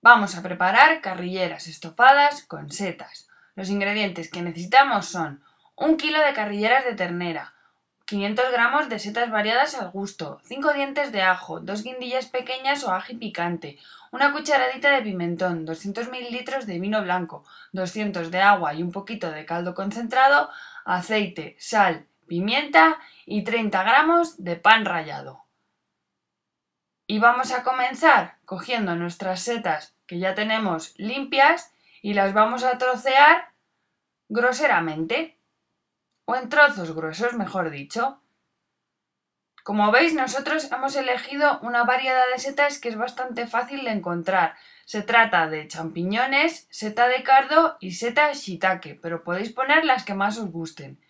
Vamos a preparar carrilleras estofadas con setas. Los ingredientes que necesitamos son 1 kilo de carrilleras de ternera, 500 gramos de setas variadas al gusto, 5 dientes de ajo, 2 guindillas pequeñas o ají picante, 1 cucharadita de pimentón, 200 ml de vino blanco, 200 de agua y un poquito de caldo concentrado, aceite, sal, pimienta y 30 gramos de pan rallado. Y vamos a comenzar cogiendo nuestras setas que ya tenemos limpias y las vamos a trocear groseramente o en trozos gruesos, mejor dicho. Como veis, nosotros hemos elegido una variedad de setas que es bastante fácil de encontrar. Se trata de champiñones, seta de cardo y seta shiitake, pero podéis poner las que más os gusten.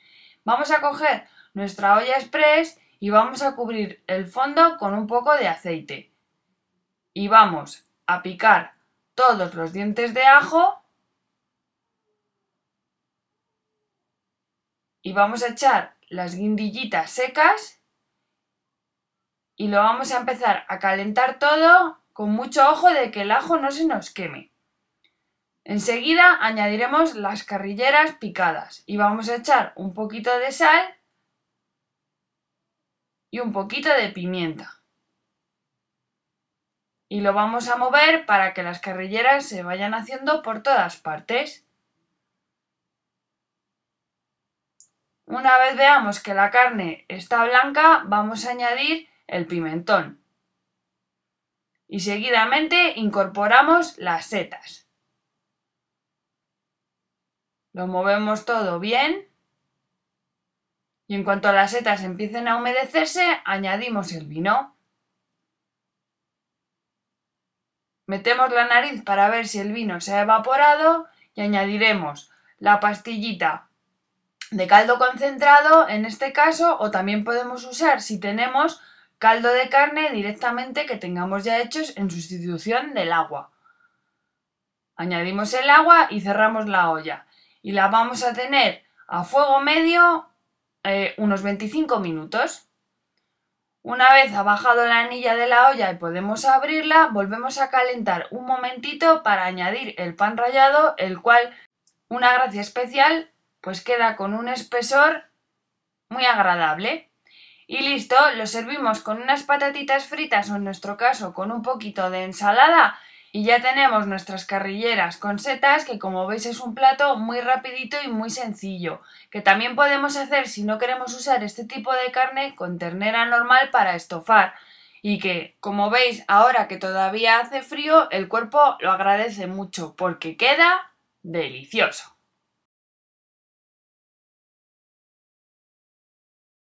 Vamos a coger nuestra olla express y vamos a cubrir el fondo con un poco de aceite. Y vamos a picar todos los dientes de ajo. Y vamos a echar las guindillitas secas. Y lo vamos a empezar a calentar todo con mucho ojo de que el ajo no se nos queme. Enseguida añadiremos las carrilleras picadas. Y vamos a echar un poquito de sal y un poquito de pimienta. Y lo vamos a mover para que las carrilleras se vayan haciendo por todas partes. Una vez veamos que la carne está blanca, vamos a añadir el pimentón. Y seguidamente incorporamos las setas. Lo movemos todo bien. Y en cuanto las setas empiecen a humedecerse, añadimos el vino. Metemos la nariz para ver si el vino se ha evaporado y añadiremos la pastillita de caldo concentrado, en este caso, o también podemos usar si tenemos caldo de carne directamente que tengamos ya hechos en sustitución del agua. Añadimos el agua y cerramos la olla y la vamos a tener a fuego medio unos 25 minutos. Una vez ha bajado la anilla de la olla y podemos abrirla, volvemos a calentar un momentito para añadir el pan rallado, el cual, una gracia especial, pues queda con un espesor muy agradable. Y listo, lo servimos con unas patatitas fritas o en nuestro caso con un poquito de ensalada y ya tenemos nuestras carrilleras con setas, que como veis es un plato muy rapidito y muy sencillo, que también podemos hacer si no queremos usar este tipo de carne con ternera normal para estofar y que, como veis, ahora que todavía hace frío, el cuerpo lo agradece mucho porque queda delicioso.